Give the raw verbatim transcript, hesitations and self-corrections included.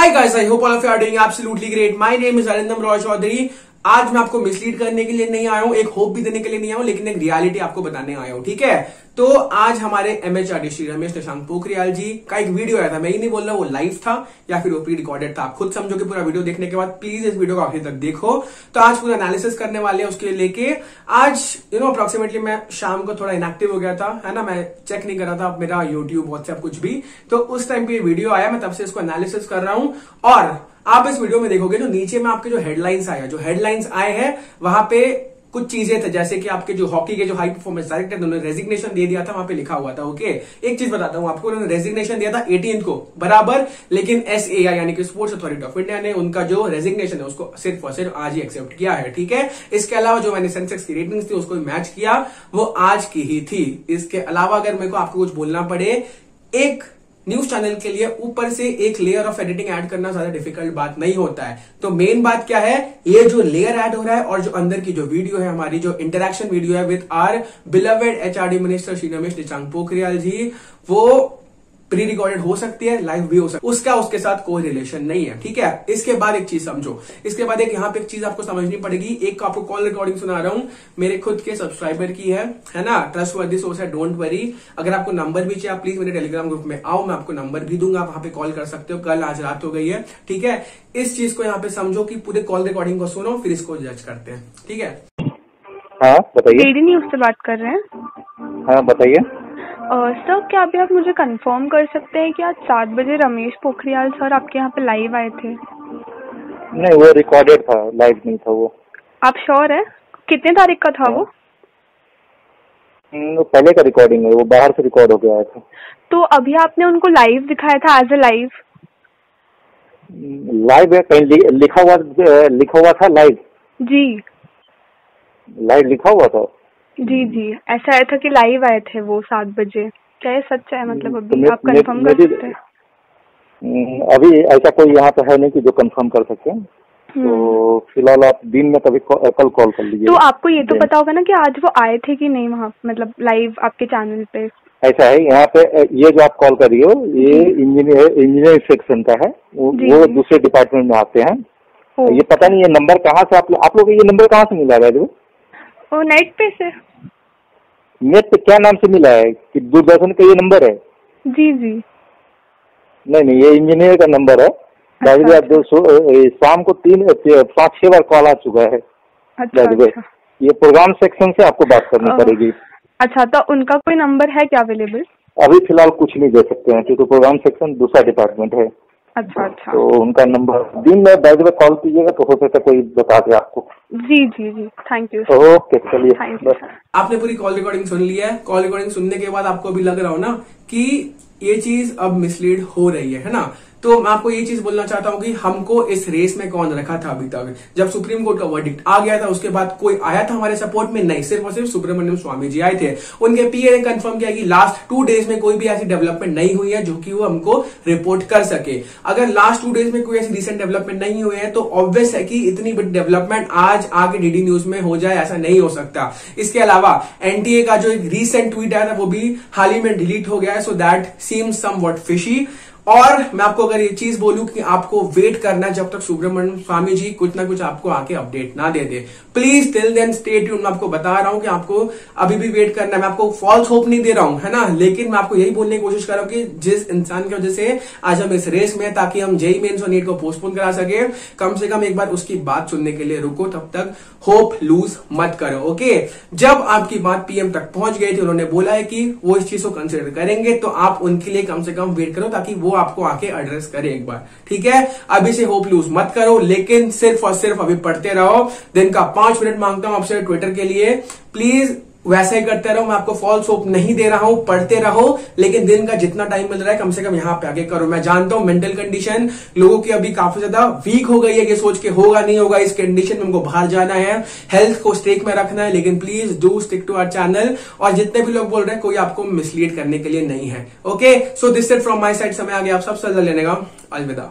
Hi guys, I hope all of you are doing absolutely great. My name is Arindam Roy Chowdhury. आज मैं आपको mislead करने के लिए नहीं आया हूं, एक होप भी देने के लिए नहीं आया हूं, लेकिन एक रियलिटी आपको बताने आया हूं, ठीक है। तो आज हमारे एमएचआरडी श्री रमेश निशांत पोखरियाल जी का एक वीडियो आया था। मैं ये नहीं बोल रहा वो लाइव था या फिर वो प्री रिकॉर्डेड था, आप खुद समझो कि पूरा वीडियो देखने के बाद प्लीज इस वीडियो को आखिर तक देखो। तो आज पूरा एनालिसिस करने वाले हैं उसके लेके। आज यू नो अप्रोक्सीमेटली मैं शाम को थोड़ा इनएक्टिव हो गया था, है ना, मैं चेक नहीं कर रहा था मेरा यूट्यूब व्हाट्सएप कुछ भी। तो उस टाइम पे ये वीडियो आया, मैं तब से इसको एनालिसिस कर रहा हूँ। और आप इस वीडियो में देखोगे जो नीचे में आपके जो हेडलाइंस आया जो हेडलाइंस आए हैं वहां पे कुछ चीजें थे, जैसे कि आपके जो हॉकी के जो हाई परफॉर्मेंस डायरेक्टर उन्होंने रेजिग्नेशन दे दिया था, वहां पे लिखा हुआ था। ओके, एक चीज बताता हूं आपको, उन्होंने रेजिग्नेशन दिया था अठारह को बराबर, लेकिन एसएआई यानी कि स्पोर्ट्स अथॉरिटी ऑफ इंडिया ने उनका जो रेजिग्नेशन है उसको सिर्फ और सिर्फ आज ही एक्सेप्ट किया है, ठीक है। इसके अलावा जो मैंने सेंसेक्स की रेटिंग्स थी उसको मैच किया, वो आज की ही थी। इसके अलावा अगर मेरे को आपको कुछ बोलना पड़े, एक न्यूज चैनल के लिए ऊपर से एक लेयर ऑफ एडिटिंग ऐड करना ज्यादा डिफिकल्ट बात नहीं होता है। तो मेन बात क्या है, ये जो लेयर ऐड हो रहा है और जो अंदर की जो वीडियो है हमारी, जो इंटरेक्शन वीडियो है with our beloved HRD minister Shri Ramesh Nishant Pokhriyal ji, वो प्री रिकॉर्डेड हो सकती है, लाइव भी हो सकती है, उसका उसके साथ कोई रिलेशन नहीं है, ठीक है। इसके बाद एक चीज समझो, इसके बाद एक यहाँ पे एक चीज आपको समझनी पड़ेगी। एक आपको कॉल रिकॉर्डिंग सुना रहा हूं, मेरे खुद के सब्सक्राइबर की है, है ना, ट्रस्ट वर्दी सोर्स है, डोंट वरी। अगर आपको नंबर भी चाहिए आप प्लीज मेरे टेलीग्राम ग्रुप में आओ, मैं आपको नंबर भी दूंगा, आप वहां पे कॉल कर सकते हो। कल आज रात हो गई है, ठीक है। इस चीज को यहाँ पे समझो कि पूरे कॉल रिकॉर्डिंग को सुनो, फिर इसको जज करते हैं, ठीक है। हाँ बताइए। डेली न्यूज से बात कर रहे हैं। हाँ बताइए। सर uh, क्या अभी आप मुझे कंफर्म कर सकते हैं कि आज सात बजे रमेश पोखरियाल सर आपके यहाँ पे लाइव आए थे? नहीं, वो रिकॉर्डेड था, लाइव नहीं था वो। आप श्योर है? कितने तारीख का था? आ, वो न, पहले का रिकॉर्डिंग है, वो बाहर से रिकॉर्ड होके आया था। तो अभी आपने उनको लाइव दिखाया था एज ए लाइव? लाइव है कहीं लि, लिखा हुआ लिखा हुआ था लाइव। जी, लाइव लिखा हुआ था। जी जी, ऐसा आया था कि लाइव आए थे वो सात बजे। क्या ये सच है? मतलब अभी आप कंफर्म कर सकते हैं? अभी ऐसा कोई यहाँ पे है नहीं कि जो कंफर्म कर सके, तो फिलहाल आप दिन में कभी कल कॉल कर लीजिए। तो आपको ये तो पता होगा ना कि आज वो आए थे कि नहीं वहाँ, मतलब लाइव आपके चैनल पे? ऐसा है, यहाँ पे ये जो आप कॉल कर रही हो ये इंजीनियर इंजीनियरिंग सेक्शन का है, वो दूसरे डिपार्टमेंट में आते हैं। ये पता नहीं ये नंबर कहाँ से आप आप लोग ये नंबर कहाँ से मिला है? जो वो नेट पे से, नेट पे क्या नाम से मिला है कि दूरदर्शन का ये नंबर है? जी जी। नहीं नहीं, ये इंजीनियर का नंबर है। अच्छा, अच्छा। शाम को तीन पाँच छह बार कॉल आ चुका है। अच्छा, अच्छा। ये प्रोग्राम सेक्शन से आपको बात करनी पड़ेगी। अच्छा, तो उनका कोई नंबर है क्या अवेलेबल? अभी फिलहाल कुछ नहीं दे सकते हैं क्योंकि प्रोग्राम सेक्शन दूसरा डिपार्टमेंट है। अच्छा अच्छा। तो उनका नंबर दिन में बाय द कॉल कीजिएगा तो हो सकता है कोई बता दे आपको। जी जी जी, थैंक यू। ओके चलिए, आपने पूरी कॉल रिकॉर्डिंग सुन ली है। कॉल रिकॉर्डिंग सुनने के बाद आपको अभी लग रहा हो ना कि ये चीज अब मिसलीड हो रही है, है ना। तो मैं आपको ये चीज बोलना चाहता हूँ कि हमको इस रेस में कौन रखा था अभी तक। जब सुप्रीम कोर्ट का वर्डिक्ट आ गया था उसके बाद कोई आया था हमारे सपोर्ट में? नहीं, सिर्फ और सिर्फ सुब्रमण्यम स्वामी जी आए थे। उनके पीए ने कंफर्म किया कि लास्ट टू डेज में कोई भी ऐसी डेवलपमेंट नहीं हुई है जो कि वो हमको रिपोर्ट कर सके। अगर लास्ट टू डेज में कोई ऐसी रिसेंट डेवलपमेंट नहीं हुई है तो ऑब्वियस है कि इतनी बड़ी डेवलपमेंट आज आके डीडी न्यूज में हो जाए, ऐसा नहीं हो सकता। इसके अलावा एनटीए का जो एक रीसेंट ट्वीट आया था वो भी हाल ही में डिलीट हो गया है, so that seems somewhat fishy. और मैं आपको अगर ये चीज बोलूं कि आपको वेट करना है जब तक सुब्रमण्यम स्वामी जी कुछ ना कुछ आपको आके अपडेट ना दे दे, please till then stay tune. मैं आपको बता रहा हूं कि आपको अभी भी वेट करना है, मैं आपको फॉल्स होप नहीं दे रहा हूं, है ना, लेकिन मैं आपको यही बोलने की कोशिश कर रहा हूं कि जिस इंसान की वजह से आज हम इस रेस में, ताकि हम जेई मेन्स और नीट को पोस्टपोन करा सके, कम से कम एक बार उसकी बात सुनने के लिए रुको, तब तक होप लूज मत करो। ओके, जब आपकी बात पीएम तक पहुंच गई थी, उन्होंने बोला है कि वो इस चीज को कंसिडर करेंगे, तो आप उनके लिए कम से कम वेट करो ताकि वो आपको आके एड्रेस करे एक बार, ठीक है। अभी से होप लूज मत करो, लेकिन सिर्फ और सिर्फ अभी पढ़ते रहो। दिन का पांच मिनट मांगता हूं आपसे ट्विटर के लिए, प्लीज वैसा ही करते रहो। मैं आपको फॉल्स होप नहीं दे रहा हूं, पढ़ते रहो, लेकिन दिन का जितना टाइम मिल रहा है कम से कम यहाँ पे आगे करो। मैं जानता हूं मेंटल कंडीशन लोगों की अभी काफी ज्यादा वीक हो गई है, ये सोच के होगा नहीं होगा, इस कंडीशन में हमको बाहर जाना है, हेल्थ को स्टेक में रखना है, लेकिन please do stick to our channel. और जितने भी लोग बोल रहे हैं कोई आपको मिसलीड करने के लिए नहीं है। Okay, so this it from my side. समय आ गया आप सबसे ज्यादा लेने का। अलविदा।